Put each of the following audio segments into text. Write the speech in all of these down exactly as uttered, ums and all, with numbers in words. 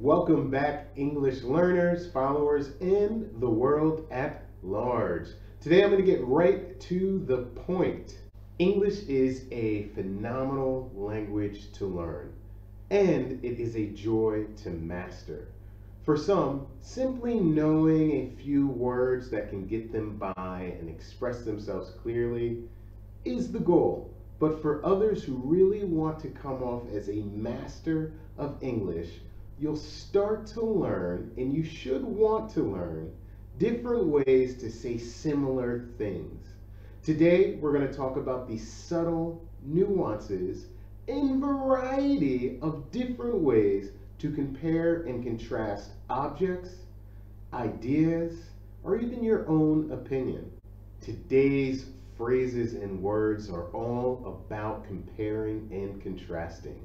Welcome back, English learners, followers, and the world at large. Today I'm going to get right to the point. English is a phenomenal language to learn, and it is a joy to master. For some, simply knowing a few words that can get them by and express themselves clearly is the goal. But for others who really want to come off as a master of English, you'll start to learn, and you should want to learn, different ways to say similar things. Today, we're going to talk about the subtle nuances and variety of different ways to compare and contrast objects, ideas, or even your own opinion. Today's phrases and words are all about comparing and contrasting.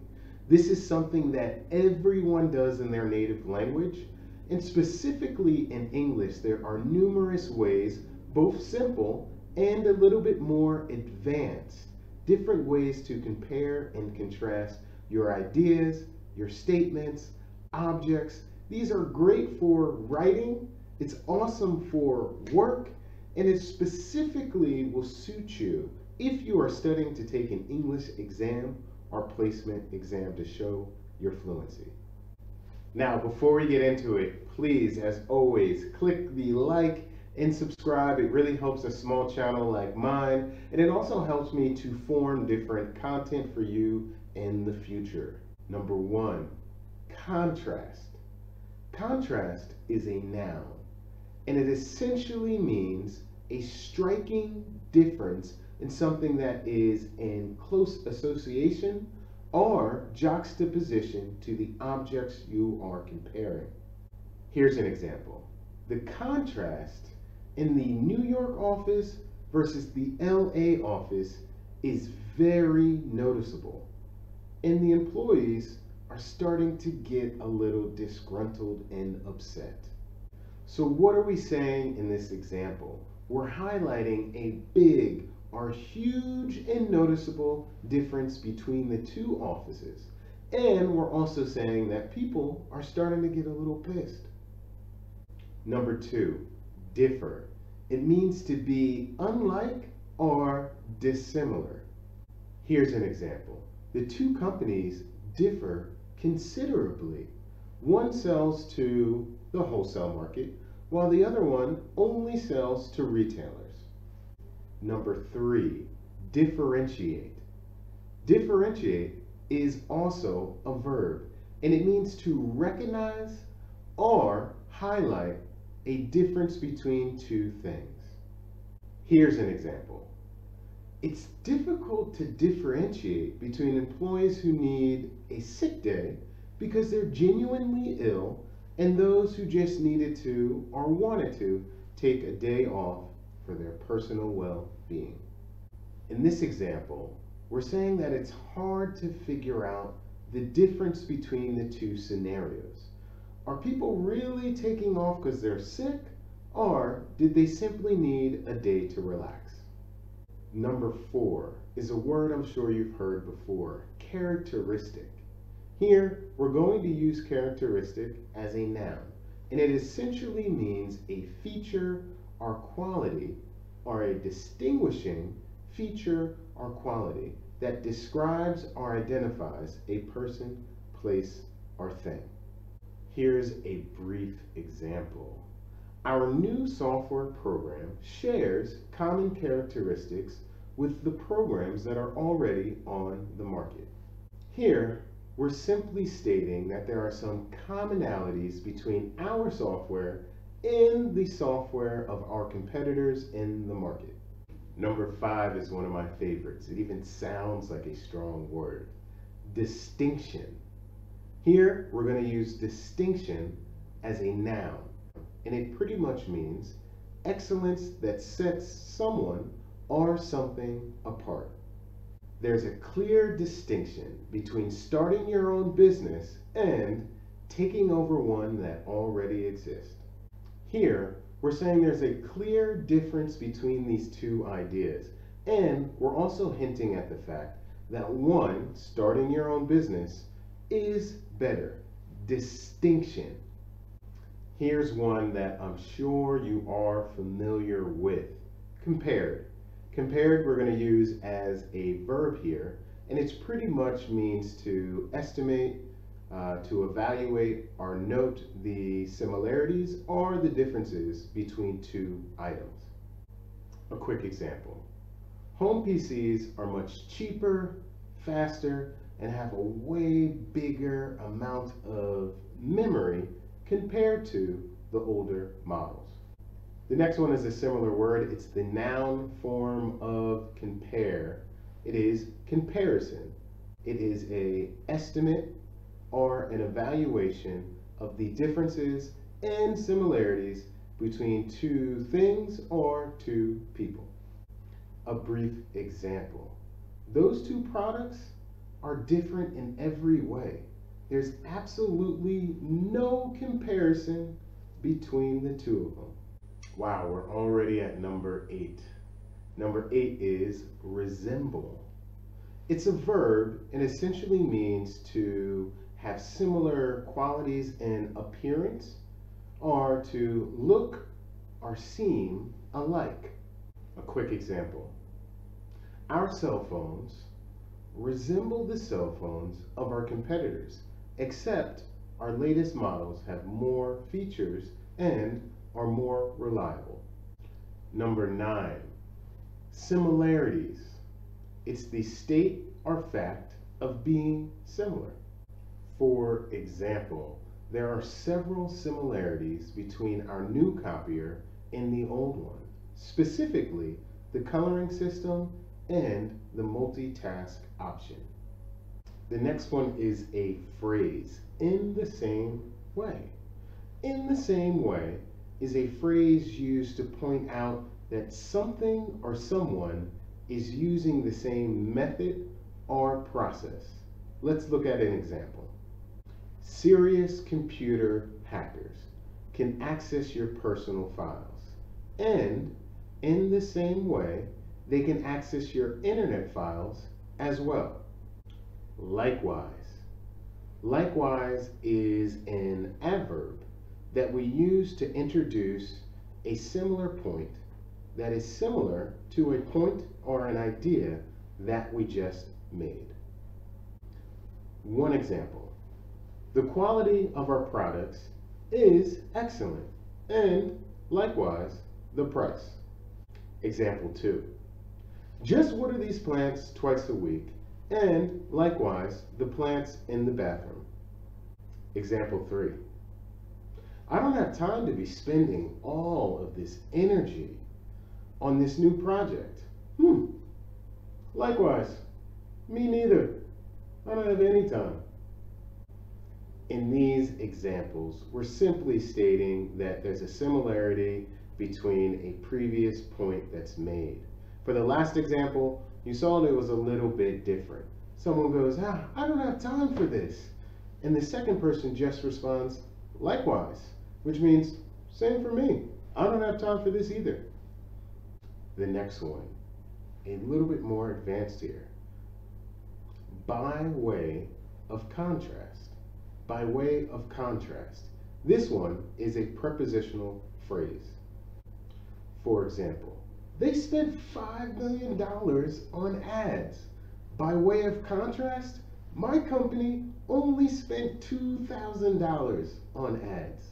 This is something that everyone does in their native language, and specifically in English, there are numerous ways, both simple and a little bit more advanced, different ways to compare and contrast your ideas, your statements, objects. These are great for writing, it's awesome for work, and it specifically will suit you if you are studying to take an English exam or placement exam to show your fluency. Now, before we get into it, please, as always, click the like and subscribe. It really helps a small channel like mine, and it also helps me to form different content for you in the future. Number one, contrast. Contrast is a noun, and it essentially means a striking difference in something that is in close association or juxtaposition to the objects you are comparing. Here's an example. The contrast in the New York office versus the L A office is very noticeable, and the employees are starting to get a little disgruntled and upset. So what are we saying in this example? We're highlighting a big or huge and noticeable difference between the two offices. And we're also saying that people are starting to get a little pissed. Number two, differ. It means to be unlike or dissimilar. Here's an example. The two companies differ considerably. One sells to the wholesale market, while the other one only sells to retailers. Number three, differentiate. Differentiate is also a verb, and it means to recognize or highlight a difference between two things. Here's an example. It's difficult to differentiate between employees who need a sick day because they're genuinely ill and those who just needed to or wanted to take a day off for their personal well-being. In this example, we're saying that it's hard to figure out the difference between the two scenarios. Are people really taking off because they're sick, or did they simply need a day to relax? Number four is a word I'm sure you've heard before, characteristic. Here, we're going to use characteristic as a noun, and it essentially means a feature or quality or a distinguishing feature or quality that describes or identifies a person, place, or thing. Here's a brief example. Our new software program shares common characteristics with the programs that are already on the market. Here, we're simply stating that there are some commonalities between our software and the software of our competitors in the market. Number five is one of my favorites. It even sounds like a strong word. Distinction. Here, we're going to use distinction as a noun, and it pretty much means excellence that sets someone or something apart. There's a clear distinction between starting your own business and taking over one that already exists. Here, we're saying there's a clear difference between these two ideas, and we're also hinting at the fact that one, starting your own business, is better, distinction. Here's one that I'm sure you are familiar with. Compared. Compared we're going to use as a verb here, and it's pretty much means to estimate, uh, to evaluate, or note the similarities or the differences between two items. A quick example. Home P Cs are much cheaper, faster, and have a way bigger amount of memory compared to the older models. The next one is a similar word. It's the noun form of compare. It is comparison. It is an estimate or an evaluation of the differences and similarities between two things or two people. A brief example. Those two products are different in every way. There's absolutely no comparison between the two of them. Wow, we're already at number eight. Number eight is resemble. It's a verb and essentially means to have similar qualities in appearance or to look or seem alike. A quick example. Our cell phones resemble the cell phones of our competitors, except our latest models have more features and are more reliable. Number nine, similarities. It's the state or fact of being similar. For example, there are several similarities between our new copier and the old one, specifically the coloring system and the multitask option. The next one is a phrase, in the same way. In the same way is a phrase used to point out that something or someone is using the same method or process. Let's look at an example. Serious computer hackers can access your personal files, and in the same way, they can access your internet files as well. Likewise. Likewise is an adverb that we use to introduce a similar point that is similar to a point or an idea that we just made. One example, the quality of our products is excellent, and likewise, the price. Example two, just water these plants twice a week, and likewise, the plants in the bathroom. Example three, I don't have time to be spending all of this energy on this new project. Hmm. Likewise, me neither. I don't have any time. In these examples, we're simply stating that there's a similarity between a previous point that's made. For the last example, you saw it was a little bit different. Someone goes, ah, I don't have time for this. And the second person just responds, likewise, which means same for me. I don't have time for this either. The next one, a little bit more advanced here. By way of contrast. By way of contrast. This one is a prepositional phrase. For example, they spent five million dollars on ads. By way of contrast, my company only spent two thousand dollars on ads.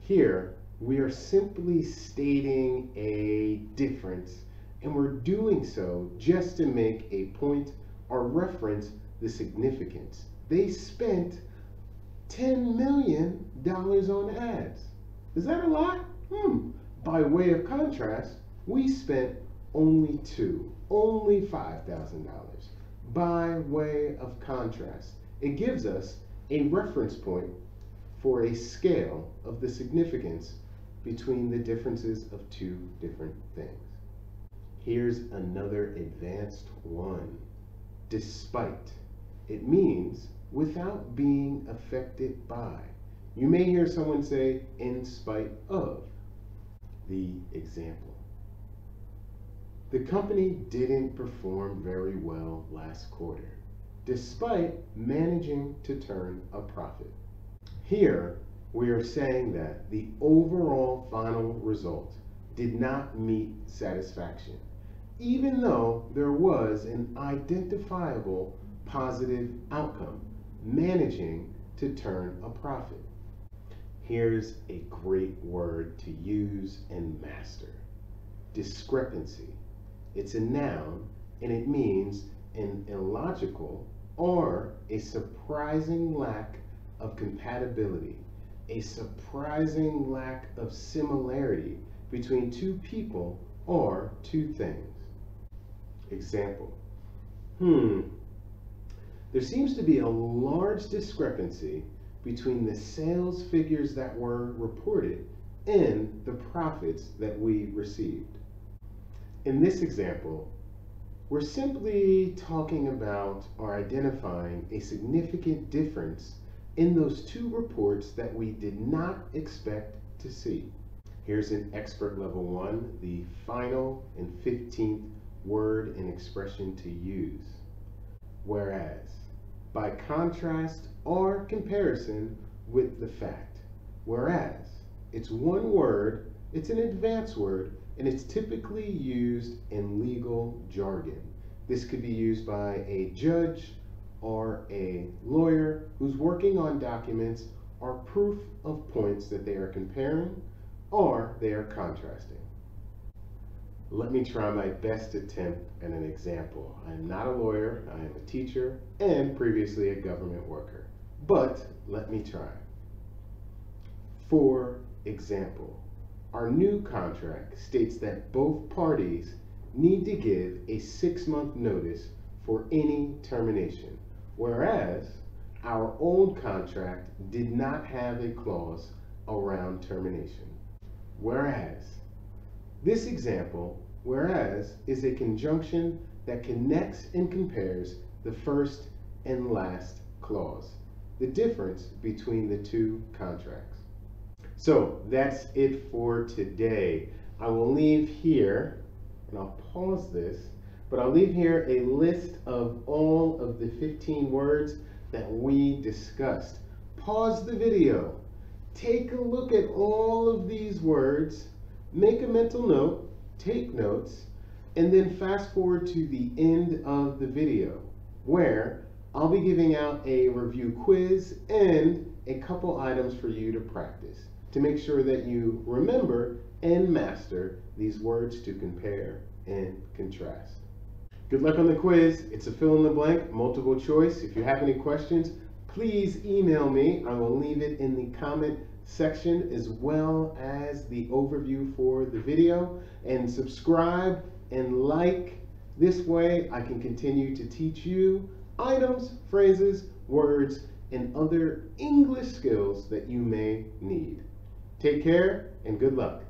Here, we are simply stating a difference, and we're doing so just to make a point or reference the significance. They spent ten million dollars on ads. Is that a lot? Hmm. By way of contrast, we spent only two, only five thousand dollars. By way of contrast, it gives us a reference point for a scale of the significance between the differences of two different things. Here's another advanced one. Despite. It means without being affected by. You may hear someone say, in spite of. The example. The company didn't perform very well last quarter, despite managing to turn a profit. Here, we are saying that the overall final result did not meet satisfaction, even though there was an identifiable positive outcome, managing to turn a profit. Here's a great word to use and master: discrepancy. It's a noun and it means an illogical or a surprising lack of compatibility, a surprising lack of similarity between two people or two things. Example: hmm, there seems to be a large discrepancy between the sales figures that were reported and the profits that we received. In this example, we're simply talking about or identifying a significant difference in those two reports that we did not expect to see. Here's an expert level one, the final and fifteenth word and expression to use. Whereas, by contrast or comparison with the fact. Whereas, it's one word, it's an advanced word, and it's typically used in legal jargon. This could be used by a judge or a lawyer who's working on documents or proof of points that they are comparing or they are contrasting. Let me try my best attempt at an example. I am not a lawyer, I am a teacher, and previously a government worker. But let me try. For example, our new contract states that both parties need to give a six-month notice for any termination, whereas our old contract did not have a clause around termination. Whereas. This example, whereas, is a conjunction that connects and compares the first and last clause, the difference between the two contracts. So that's it for today. I will leave here, and I'll pause this, but I'll leave here a list of all of the fifteen words that we discussed. Pause the video, take a look at all of these words, make a mental note, take notes, and then fast forward to the end of the video where I'll be giving out a review quiz and a couple items for you to practice to make sure that you remember and master these words to compare and contrast. Good luck on the quiz. It's a fill in the blank, multiple choice. If you have any questions, please email me. I will leave it in the comment section as well as the overview for the video, and subscribe and like. This way I can continue to teach you items, phrases, words, and other English skills that you may need. Take care and good luck.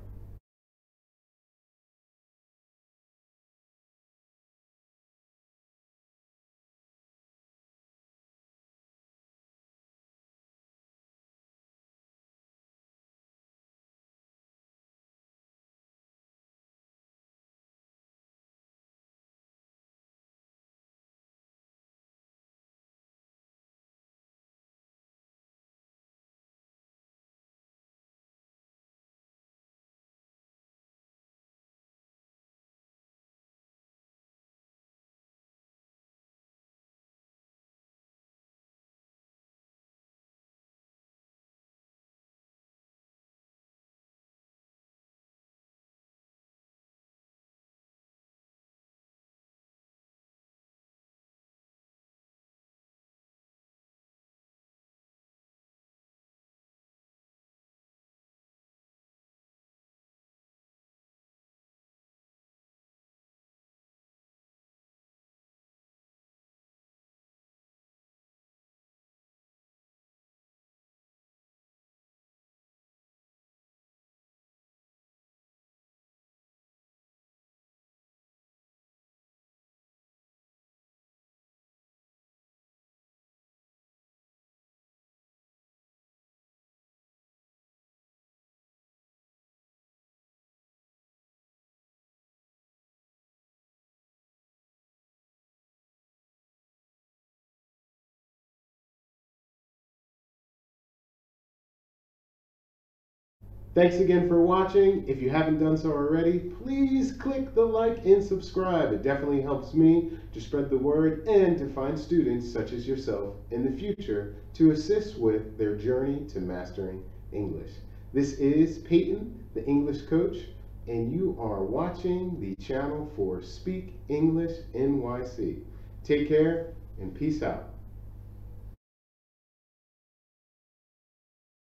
Thanks again for watching. If you haven't done so already, please click the like and subscribe. It definitely helps me to spread the word and to find students such as yourself in the future to assist with their journey to mastering English. This is Peyton, the English coach, and you are watching the channel for Speak English N Y C. Take care and peace out.